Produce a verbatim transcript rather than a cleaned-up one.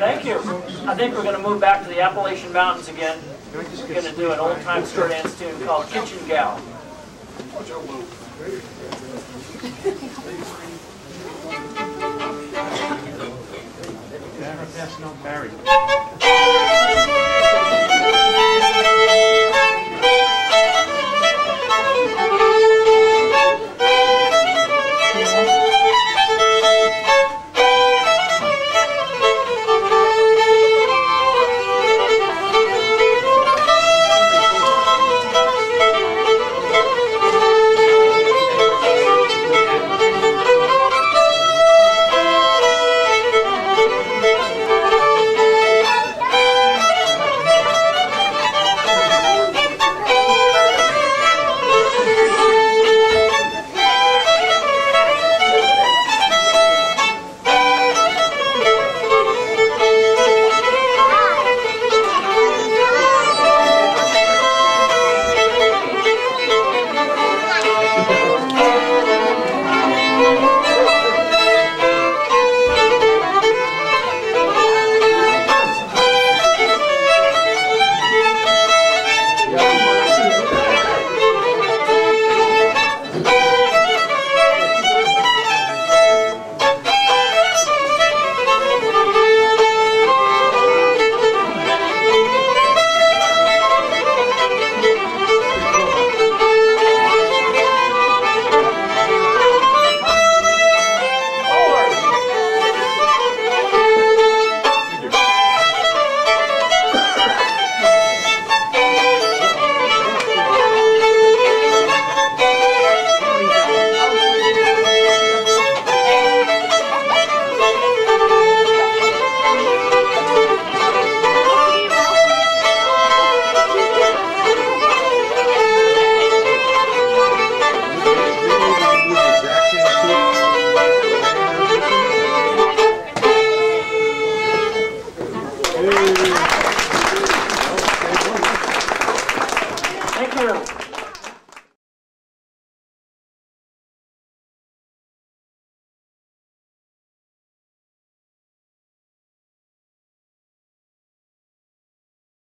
Thank you. I think we're going to move back to the Appalachian Mountains again. We're going to do an old-time stir dance tune called Kitchen Gal. That's not married.